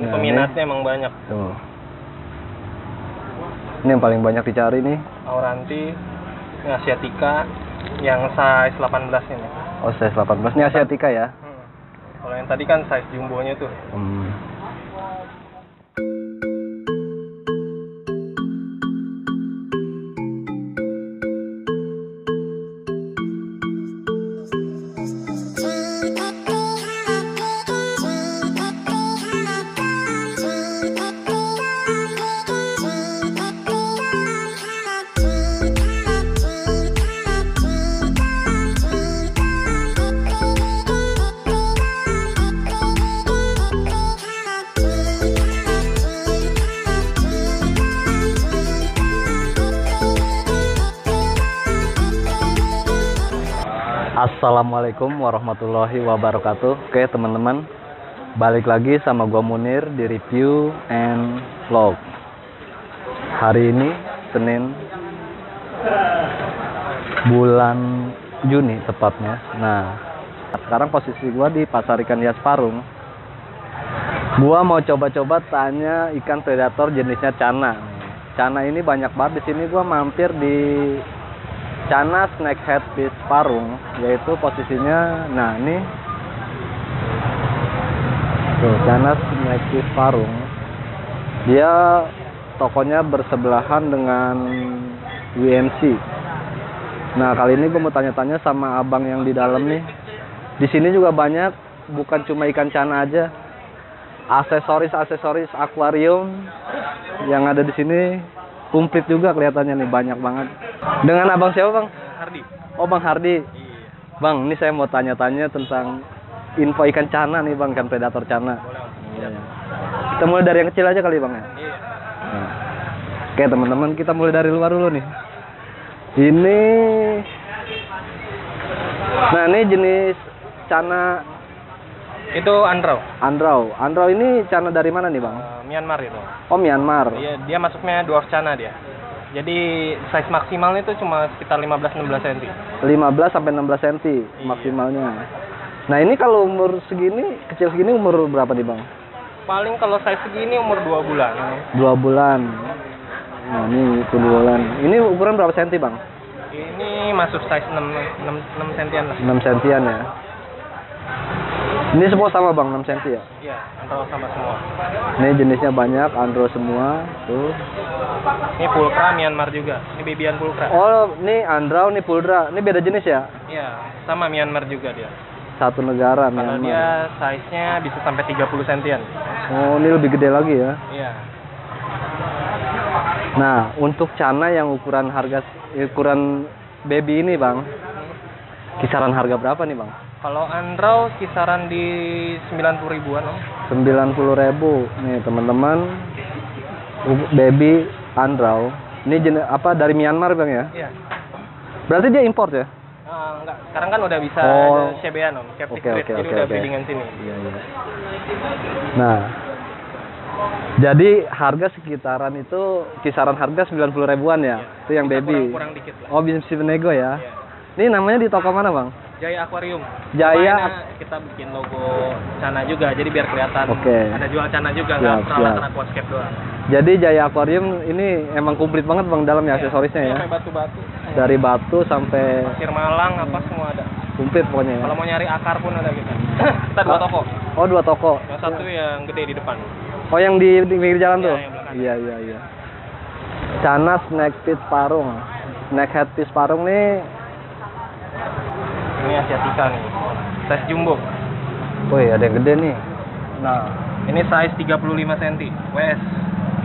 Nah, peminatnya emang banyak. Tuh. Ini yang paling banyak dicari nih. Auranti, ini Asiatica, yang size 18 ini. Oh, size 18 ini Asiatica ya? Kalau yang tadi kan size jumbonya tuh. Assalamualaikum warahmatullahi wabarakatuh. Oke teman-teman, balik lagi sama gua Munir di review and vlog. Hari ini Senin bulan Juni tepatnya. Nah, sekarang posisi gua di Pasar Ikan Parung. Gua mau coba-coba tanya ikan predator jenisnya Channa. Channa ini banyak banget di sini. Gua mampir di Channa Snakehead Parung, yaitu posisinya, nah ini tuh, Channa Snakehead Parung. Dia tokonya bersebelahan dengan WMC. Nah, kali ini gue mau tanya-tanya sama abang yang di dalam nih. Di sini juga banyak, bukan cuma ikan Channa aja. Aksesoris-aksesoris akuarium yang ada di sini komplit juga kelihatannya nih, banyak banget. Dengan abang siapa, Bang? Hardi. Oh, Bang Hardi. Iya. Bang, ini saya mau tanya-tanya tentang info ikan Channa nih, Bang, ikan predator Channa. Iya. Kita mulai dari yang kecil aja kali, Bang, ya? Iya. Nah. Oke, teman-teman, kita mulai dari luar dulu nih. Ini, nah ini jenis Channa itu Androw ini Channa dari mana nih, Bang? Myanmar itu. Oh, Myanmar. Dia masuknya dwarf Channa dia. Jadi size maksimalnya itu cuma sekitar 15-16 cm. 15 sampai 16 cm maksimalnya. Iya. Nah, ini kalau umur segini, kecil segini umur berapa nih, Bang? Paling kalau size segini umur 2 bulan. 2 bulan. Nah, ini 2 bulan. Ini ukuran berapa cm, Bang? Ini masuk size 6 cm lah. 6 cm ya. Ini semua sama, Bang, 6 cm ya? Iya, Androw sama semua. Ini jenisnya banyak, Androw semua tuh. Ini Pultra, Myanmar juga. Ini bibian Pultra. Oh, ini Androw, ini Pultra. Ini beda jenis ya? Iya, sama Myanmar juga dia. Satu negara. Karena Myanmar. Dia size-nya bisa sampai 30 cm. Oh, ini lebih gede lagi ya? Iya. Nah, untuk Channa yang ukuran baby ini, Bang, kisaran harga berapa nih, Bang? Kalau Androw kisaran di 90 ribuan, Om. 90 ribu. Nih, teman-teman. Baby Androw. Ini apa dari Myanmar, Bang, ya? Iya. Berarti dia import ya? Enggak. Sekarang kan udah bisa CBN, Om. Captive trade. Jadi udah breedingan sini. Iya. Nah. Jadi harga sekitaran itu kisaran harga 90 ribuan ya? Iya. Itu yang kita baby. Kurang dikit lah. Oh, bisa nego ya. Iya. Ini namanya di toko mana, Bang? Jaya Aquarium. Jaya. Kita bikin logo Channa juga, jadi biar kelihatan. Okay. Ada jual Channa juga, nggak peralatan aquascape doang. Jadi Jaya Aquarium ini emang komplit banget, Bang, dalamnya, aksesorisnya ya. Sampai batu-batu. Dari batu sampai pasir malang apa semua ada. Komplit pokoknya ya. Kalau mau nyari akar pun ada gitu. Kita dua toko. Oh, dua toko. Yang satu yang gede di depan. Oh, yang di pinggir jalan tuh. Iya. Channa Snakehead Parung. Snakehead Parung nih. Ini Asiatica nih, size jumbo. Woi, ada yang gede nih. Nah, ini size 35 cm, WS.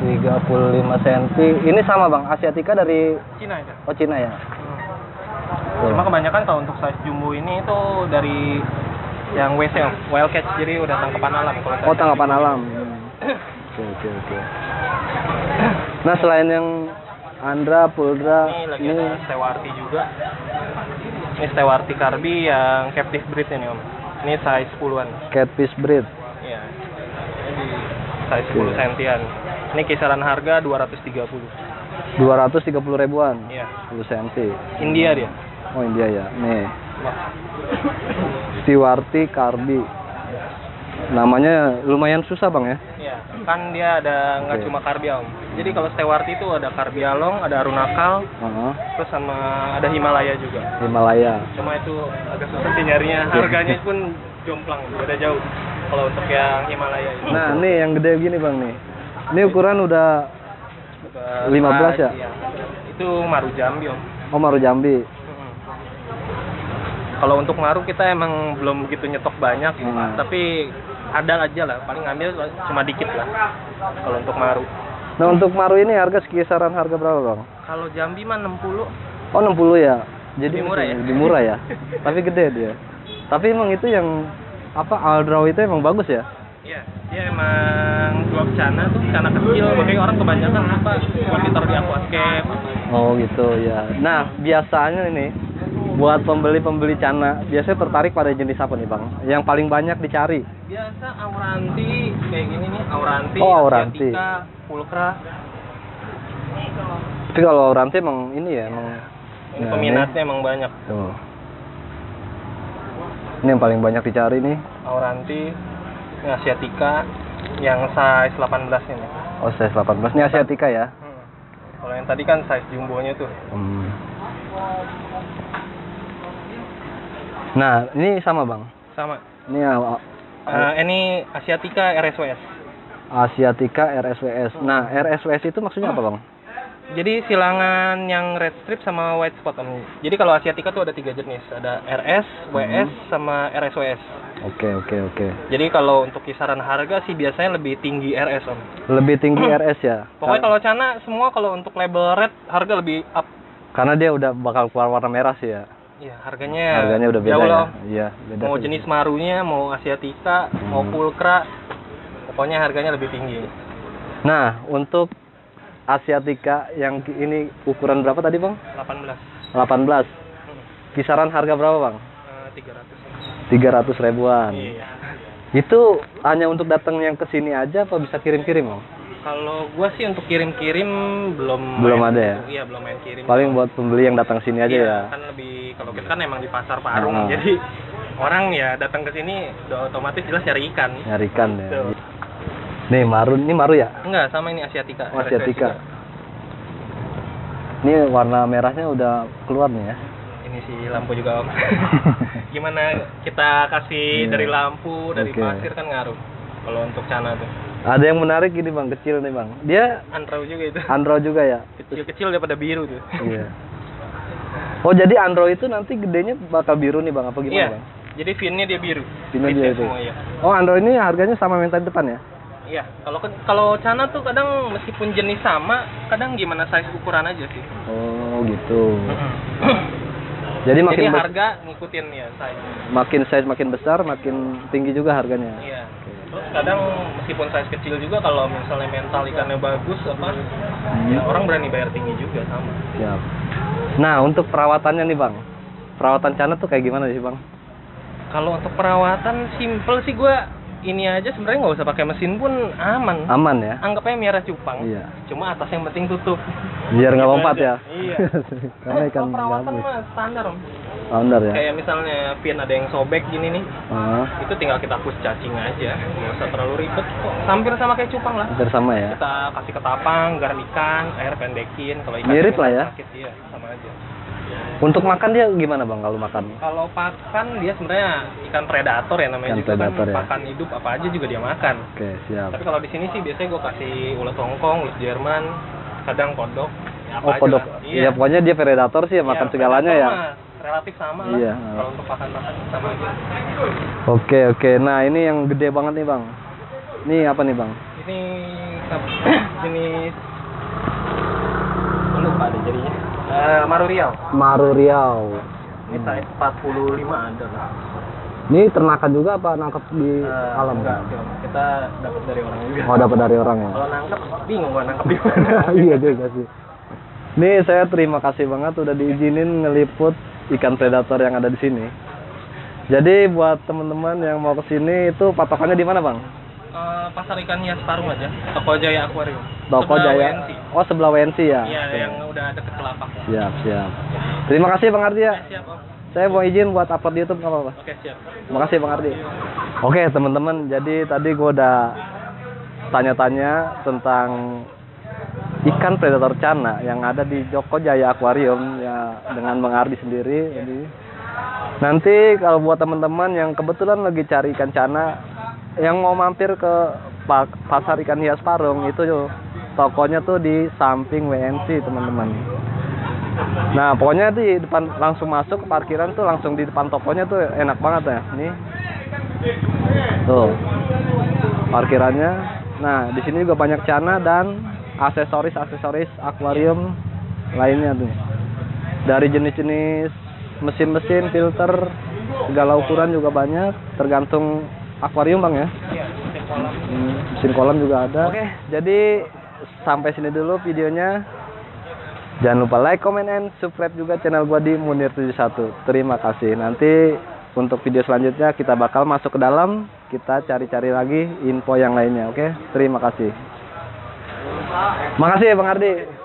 35 cm. Ini sama, Bang, Asiatica dari Cina ya? Oh, Cina ya. Cuma kebanyakan kalau untuk size jumbo ini itu dari yang WC, wild catch, jadi udah tangkapan alam. Oh, tangkapan alam. Oke. Nah, selain yang Androw, Pultra, ini ada Stewartii juga. Ini Stewartii Karbi yang captive breed ini, Om. Ini size 10-an. Captive breed. Iya. Size 10 cm-an. Ini kisaran harga 230. 230 ribuan. Iya. 10 cm. India dia. Oh, India ya. Nih. Stewartii Karbi. Namanya lumayan susah, Bang, ya? Iya. kan dia ada nggak cuma karbi om. Jadi kalau Stewartii itu ada karbi along, ada arunakal, terus sama ada Himalaya juga. Himalaya. Cuma itu agak susah sih nyarinya. Harganya pun jomplang, beda jauh. Kalau untuk yang Himalaya. Itu. Nah, nih yang gede gini bang nih. Ini ukuran udah 15 ya? Iya. Itu maru Jambi om. Oh maru Jambi. Kalau untuk maru kita emang belum begitu nyetok banyak, tapi ada aja lah, paling ngambil cuma dikit lah kalau untuk maru. Nah untuk maru ini harga sekisaran harga berapa bang? Kalau Jambi mah 60. Oh 60 ya? Jadi murah ya? Lebih murah ya? Tapi gede dia. Tapi emang itu yang apa Androw itu emang bagus ya? Iya, dia emang dua Channa tuh Channa kecil, makanya orang kebanyakan apa buat ditaruh di aquascape. Oh gitu ya. Nah biasanya ini buat pembeli-pembeli Channa biasanya tertarik pada jenis apa nih bang? Yang paling banyak dicari? Biasa Auranti kayak gini nih, Auranti, Asiatica, Pultra. Tapi kalau Auranti emang ini ya emang nah, peminatnya ini emang banyak. Tuh. Ini yang paling banyak dicari nih. Auranti, Asiatica, yang size 18 ini. Oh size 18 ini Asiatica ya? Kalau yang tadi kan size jumbonya tuh. Nah, ini sama bang? Sama. Ini ini Asiatica RSWS. Asiatica RSWS. Nah, RSWS itu maksudnya apa bang? Jadi silangan yang red strip sama white spot. Jadi kalau Asiatica tuh ada 3 jenis. Ada RS, WS, sama RSWS. Oke. Jadi kalau untuk kisaran harga sih biasanya lebih tinggi RS om. Lebih tinggi RS ya? Pokoknya kalau Channa semua kalau untuk label red harga lebih up. Karena dia udah bakal keluar warna merah sih ya? Iya, harganya udah beda ya. Iya, beda. Mau jenis marunya, mau Asiatica, mau Pultra, pokoknya harganya lebih tinggi. Nah, untuk Asiatica yang ini ukuran berapa tadi, Bang? 18. 18. Kisaran harga berapa, Bang? 300 ribuan. Iya. Itu hanya untuk datang yang ke sini aja apa bisa kirim-kirim, Bang? Kalau gua sih untuk kirim-kirim belum main, ada ya. Iya, belum main kirim. Paling buat pembeli yang datang sini aja ya. Kan lebih kalau kita kan emang di Pasar Parung. Jadi orang ya datang ke sini udah otomatis jelas nyari ikan. Nyari ikan ya. So. Nih, maru ya? Enggak, sama ini Asiatica. Oh, Asiatica. Ini warna merahnya udah keluar nih ya. Ini sih lampu juga, Om. Gimana kita kasih dari lampu, dari pasir kan ngaruh. Kalau untuk Channa tuh. Ada yang menarik gini bang, kecil nih bang. Dia Androw juga itu. Androw juga ya. Kecil-kecil daripada biru tuh. Iya. Oh jadi Androw itu nanti gedenya bakal biru nih bang, apa gimana bang? Jadi finnya dia biru. Finnya dia itu. Semua, Oh Androw ini harganya sama yang tadi depan ya? Iya. Kalau Channa tuh kadang meskipun jenis sama, kadang gimana size ukuran aja sih. Oh gitu. Jadi harga ngikutin ya size. Makin size makin besar, makin tinggi juga harganya. Iya. Terus kadang meskipun size kecil juga kalau misalnya mental ikannya bagus apa ya orang berani bayar tinggi juga sama. Siap. Nah, untuk perawatannya nih, Bang. Perawatan Channa tuh kayak gimana sih, Bang? Kalau untuk perawatan simple sih gua ini aja sebenarnya nggak usah pakai mesin pun aman. Aman ya. Anggapnya miara cupang. Iya. Cuma atas yang penting tutup. Biar nggak lompat ya. Iya. Karena ikan perawatan mah standar, Om. Standar ya. Kayak misalnya pin ada yang sobek gini nih. Itu tinggal kita push cacing aja. Nggak usah terlalu ribet kok. Hampir sama kayak cupang lah. Hampir sama ya. Kita kasih ketapang, garam ikan, air pendekin kalau ikan. Mirip lah ya. Sakit, iya, sama aja. Untuk makan dia gimana bang kalau makan? Kalau pakan dia sebenarnya ikan predator ya namanya juga kan pakan hidup apa aja juga dia makan. Oke siap. Tapi kalau di sini sih biasanya gue kasih ulet Hongkong, ulet Jerman, kadang kodok. Oh kodok. Iya pokoknya dia predator sih ya, makan segalanya ya. Relatif sama lah. Iya. Kalau untuk pakan sama aja. Oke. Nah ini yang gede banget nih bang. Ini apa nih bang? Ini jenis lupa deh jadinya. Maru Riau. Ini size 45 ada lah. Ini ternakan juga apa nangkep di alam? Enggak, kita dapat dari orang juga. Oh, dapat dari orang ya. Kalau nangkep bingung gua nangkep di mana. Iya juga sih. Nih saya terima kasih banget udah diizinin ngeliput ikan predator yang ada di sini. Jadi buat teman-teman yang mau kesini itu patokannya di mana, Bang? Pasar ikan hias Parung aja, toko Jaya Aquarium. Toko Jaya. WNC. Oh sebelah WNC ya? Iya yang udah deket lapak. Siap. Terima kasih Bang Hardi ya. Siap Om. Saya mau izin buat upload di YouTube nggak apa-apa? Oke siap. Terima kasih Bang Hardi. Oke teman-teman, jadi tadi gue udah tanya-tanya tentang ikan predator Channa yang ada di Jaya Aquarium ya, dengan Bang Hardi sendiri. Jadi nanti kalau buat teman-teman yang kebetulan lagi cari ikan Channa yang mau mampir ke Pasar Ikan Hias Parung, itu tokonya tuh di samping WNC, teman-teman. Nah, pokoknya di depan, langsung masuk ke parkiran tuh langsung di depan tokonya tuh enak banget ya. Nih. Tuh. Parkirannya. Nah, di sini juga banyak Channa dan aksesoris-aksesoris akuarium lainnya tuh. Dari jenis-jenis mesin-mesin, filter, segala ukuran juga banyak, tergantung akuarium, Bang ya. Mesin kolam juga ada. Oke, jadi sampai sini dulu videonya. Jangan lupa like, comment, and subscribe juga channel gua di Munir71. Terima kasih. Nanti untuk video selanjutnya kita bakal masuk ke dalam, kita cari-cari lagi info yang lainnya. Oke, terima kasih. Makasih Bang Hardi.